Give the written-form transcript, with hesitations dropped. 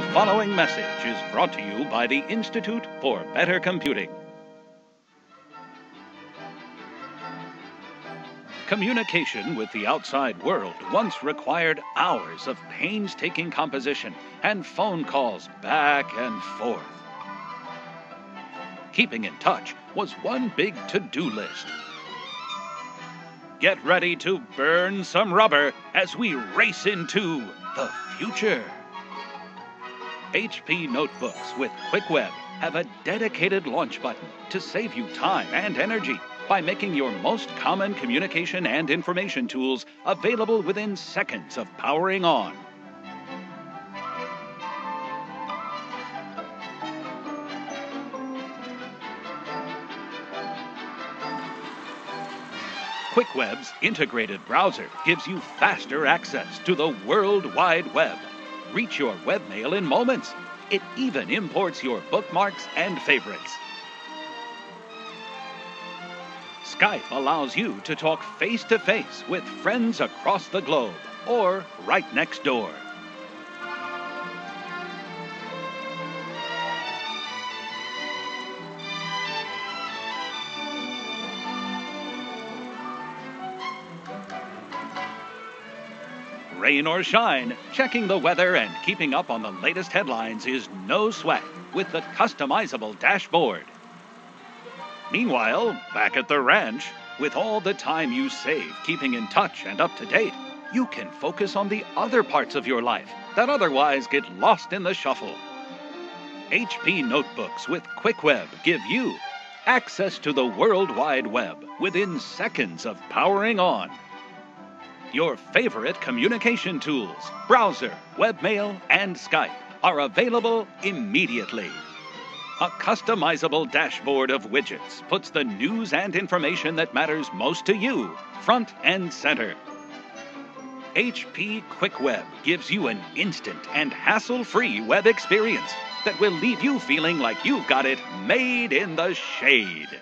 The following message is brought to you by the Institute for Better Computing. Communication with the outside world once required hours of painstaking composition and phone calls back and forth. Keeping in touch was one big to-do list. Get ready to burn some rubber as we race into the future. HP notebooks with QuickWeb have a dedicated launch button to save you time and energy by making your most common communication and information tools available within seconds of powering on. QuickWeb's integrated browser gives you faster access to the World Wide Web. Reach your webmail in moments. It even imports your bookmarks and favorites. Skype allows you to talk face-to-face with friends across the globe or right next door. Rain or shine, checking the weather and keeping up on the latest headlines is no sweat with the customizable dashboard. Meanwhile, back at the ranch, with all the time you save keeping in touch and up to date, you can focus on the other parts of your life that otherwise get lost in the shuffle. HP notebooks with QuickWeb give you access to the World Wide Web within seconds of powering on. Your favorite communication tools, browser, webmail, and Skype are available immediately. A customizable dashboard of widgets puts the news and information that matters most to you front and center. HP QuickWeb gives you an instant and hassle-free web experience that will leave you feeling like you've got it made in the shade.